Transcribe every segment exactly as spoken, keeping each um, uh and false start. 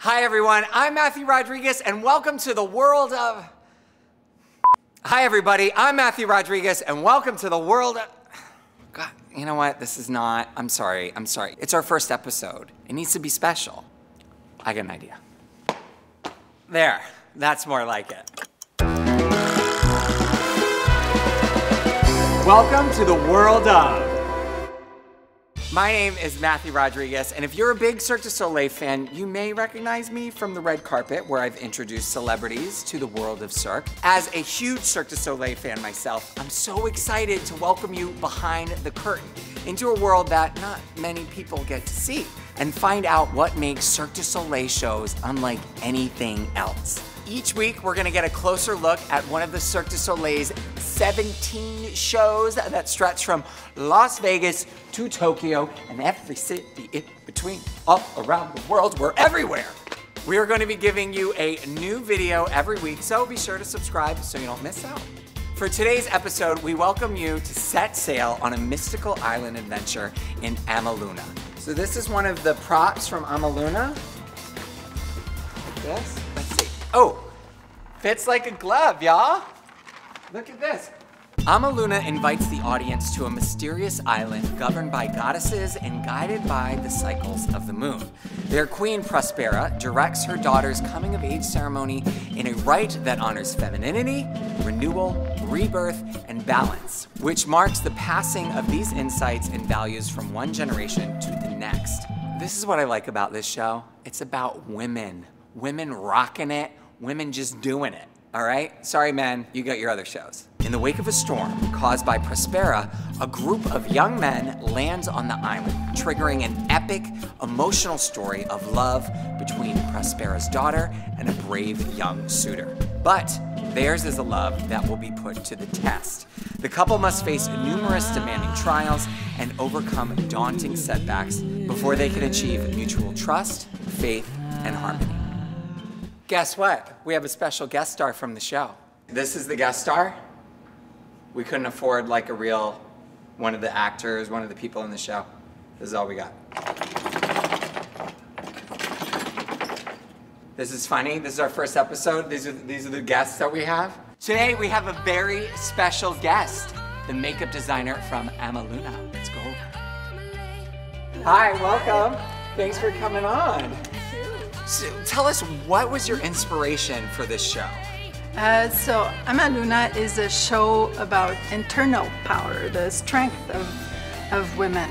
Hi everyone, I'm Matthew Rodriguez and welcome to the world of... Hi everybody, I'm Matthew Rodriguez and welcome to the world of... God, you know what, this is not... I'm sorry, I'm sorry. It's our first episode. It needs to be special. I got an idea. There, that's more like it. Welcome to the world of... My name is Matthew Rodriguez, and if you're a big Cirque du Soleil fan, you may recognize me from the red carpet where I've introduced celebrities to the world of Cirque. As a huge Cirque du Soleil fan myself, I'm so excited to welcome you behind the curtain into a world that not many people get to see and find out what makes Cirque du Soleil shows unlike anything else. Each week, we're gonna get a closer look at one of the Cirque du Soleil's seventeen shows that stretch from Las Vegas to Tokyo and every city in between, all around the world. We're everywhere. We are going to be giving you a new video every week, so be sure to subscribe so you don't miss out. For today's episode, we welcome you to set sail on a mystical island adventure in Amaluna. So this is one of the props from Amaluna. Like this. Let's see. Oh, fits like a glove, y'all. Look at this. Amaluna invites the audience to a mysterious island governed by goddesses and guided by the cycles of the moon. Their queen, Prospera, directs her daughter's coming-of-age ceremony in a rite that honors femininity, renewal, rebirth, and balance, which marks the passing of these insights and values from one generation to the next. This is what I like about this show. It's about women. Women rocking it, women just doing it. All right? Sorry, men, you got your other shows. In the wake of a storm caused by Prospera, a group of young men lands on the island, triggering an epic, emotional story of love between Prospera's daughter and a brave young suitor. But theirs is a love that will be put to the test. The couple must face numerous demanding trials and overcome daunting setbacks before they can achieve mutual trust, faith, and harmony. Guess what? We have a special guest star from the show. This is the guest star. We couldn't afford like a real, one of the actors, one of the people in the show. This is all we got. This is funny. This is our first episode. These are, these are the guests that we have. Today we have a very special guest, the makeup designer from Amaluna. Let's go. Hi, welcome. Thanks for coming on. So tell us, what was your inspiration for this show? Uh, so Amaluna is a show about internal power, the strength of, of women.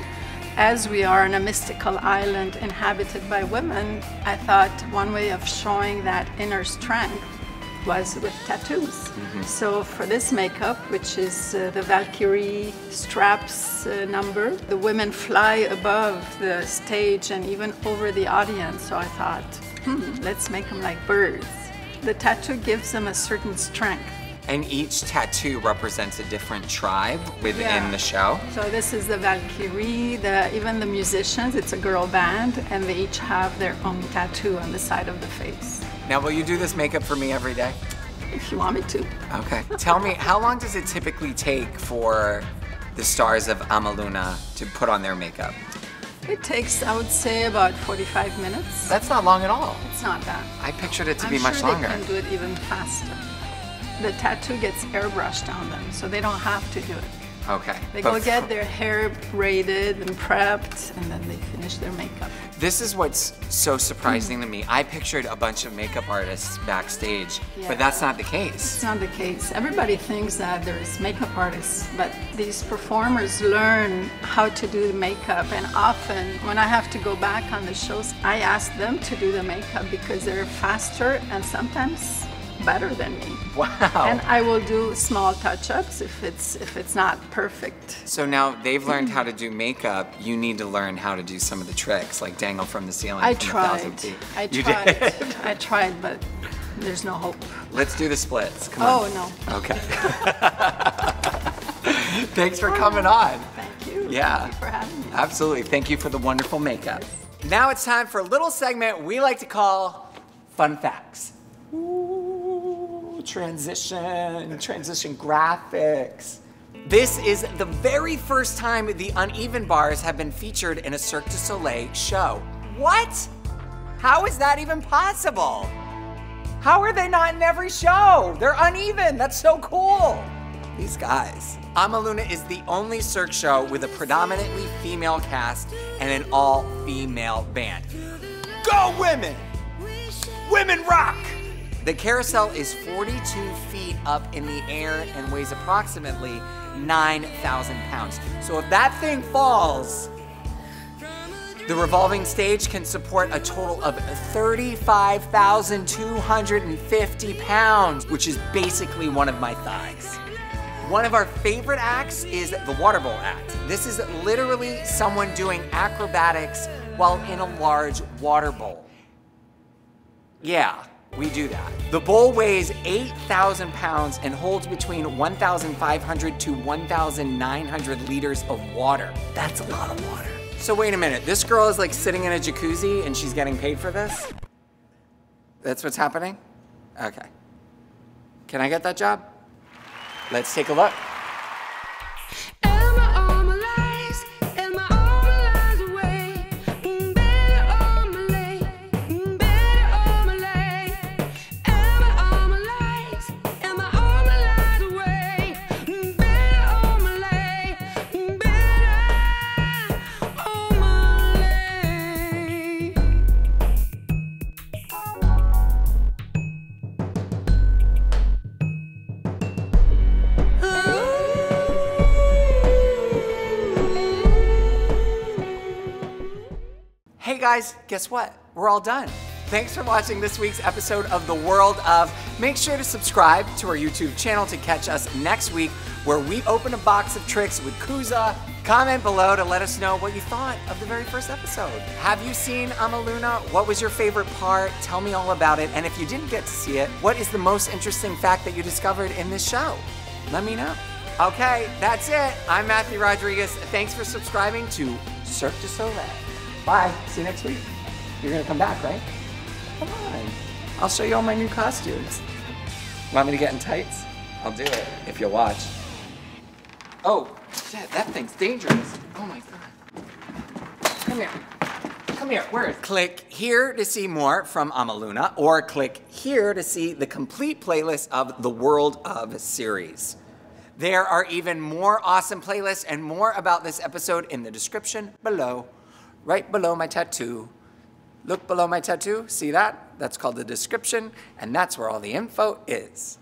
As we are on a mystical island inhabited by women, I thought one way of showing that inner strength was with tattoos. Mm-hmm. So for this makeup, which is uh, the Valkyrie straps uh, number, the women fly above the stage and even over the audience. So I thought, hmm, let's make them like birds. The tattoo gives them a certain strength. And each tattoo represents a different tribe within yeah. the show. So this is the Valkyrie, the, even the musicians, it's a girl band, and they each have their own tattoo on the side of the face. Now, will you do this makeup for me every day? If you want me to. Okay. Tell me, how long does it typically take for the stars of Amaluna to put on their makeup? It takes, I would say, about forty-five minutes. That's not long at all. It's not that. I pictured it to I'm be sure much longer. I'm sure they can do it even faster. The tattoo gets airbrushed on them, so they don't have to do it. Okay. They go get their hair braided and prepped, and then they finish their makeup. This is what's so surprising mm-hmm. to me. I pictured a bunch of makeup artists backstage, yeah. but that's not the case. It's not the case. Everybody thinks that there's makeup artists, but these performers learn how to do the makeup, and often when I have to go back on the shows, I ask them to do the makeup because they're faster and sometimes better than me. Wow. And I will do small touch-ups if it's if it's not perfect. So now they've learned how to do makeup, you need to learn how to do some of the tricks, like dangle from the ceiling I from tried. a thousand feet. I you tried. Did. I tried, but there's no hope. Let's do the splits. Come oh, on. Oh no. Okay. Thanks for coming on. Thank you. Yeah. Thank you for having me. Absolutely. Thank you for the wonderful makeup. Yes. Now it's time for a little segment we like to call Fun Facts. Transition, transition graphics. This is the very first time the uneven bars have been featured in a Cirque du Soleil show. What? How is that even possible? How are they not in every show? They're uneven. That's so cool. These guys. Amaluna is the only Cirque show with a predominantly female cast and an all-female band. Go women! Women rock! The carousel is forty-two feet up in the air and weighs approximately nine thousand pounds. So if that thing falls, the revolving stage can support a total of thirty-five thousand two hundred fifty pounds, which is basically one of my thighs. One of our favorite acts is the Water Bowl Act. This is literally someone doing acrobatics while in a large water bowl. Yeah, we do that. The bowl weighs eight thousand pounds and holds between one thousand five hundred to one thousand nine hundred liters of water. That's a lot of water. So wait a minute, this girl is like sitting in a jacuzzi and she's getting paid for this? That's what's happening? Okay. Can I get that job? Let's take a look. Guys, guess what? We're all done. Thanks for watching this week's episode of The World Of. Make sure to subscribe to our YouTube channel to catch us next week where we open a box of tricks with Kooza. Comment below to let us know what you thought of the very first episode. Have you seen Amaluna? What was your favorite part? Tell me all about it. And if you didn't get to see it, what is the most interesting fact that you discovered in this show? Let me know. Okay, that's it. I'm Matthew Rodriguez. Thanks for subscribing to Cirque du Soleil. Bye, see you next week. You're gonna come back, right? Come on. I'll show you all my new costumes. Want me to get in tights? I'll do it, if you'll watch. Oh, shit, that thing's dangerous. Oh my God. Come here, come here, where is it? Click here to see more from Amaluna, or click here to see the complete playlist of the World Of series. There are even more awesome playlists and more about this episode in the description below. Right below my tattoo. Look below my tattoo, see that? That's called the description, and that's where all the info is.